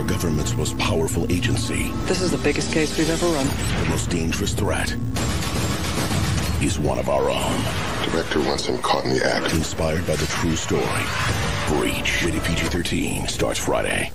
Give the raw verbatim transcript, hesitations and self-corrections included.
our government's most powerful agency. This is the biggest case we've ever run. The most dangerous threat. He's one of our own. Director wants him caught in the act. Inspired by the true story. Breach, rated P G thirteen, starts Friday.